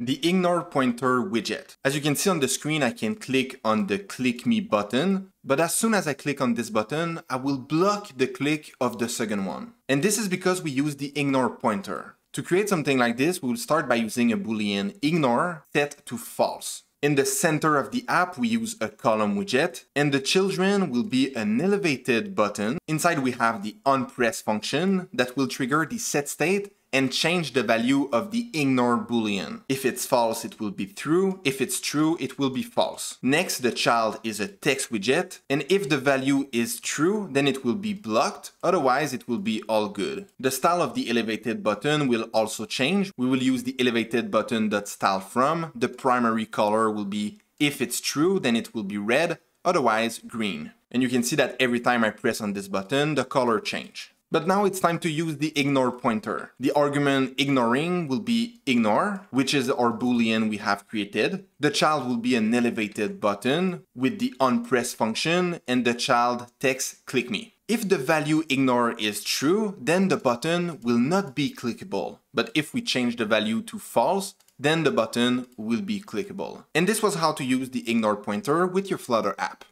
the ignore pointer widget. As you can see on the screen, I can click on the click me button, but as soon as I click on this button, I will block the click of the second one. And this is because we use the ignore pointer. To create something like this, we'll start by using a Boolean ignore set to false. In the center of the app, we use a column widget, and the children will be an elevated button. Inside, we have the onPress function that will trigger the set state and change the value of the ignore Boolean. If it's false, it will be true. If it's true, it will be false. Next, the child is a text widget, and if the value is true, then it will be blocked. Otherwise, it will be all good. The style of the elevated button will also change. We will use the elevated button.style from. The primary color will be, if it's true, then it will be red, otherwise green. And you can see that every time I press on this button, the color changes. But now it's time to use the ignore pointer. The argument ignoring will be ignore, which is our Boolean we have created. The child will be an elevated button with the onPress function, and the child text click me. If the value ignore is true, then the button will not be clickable. But if we change the value to false, then the button will be clickable. And this was how to use the ignore pointer with your Flutter app.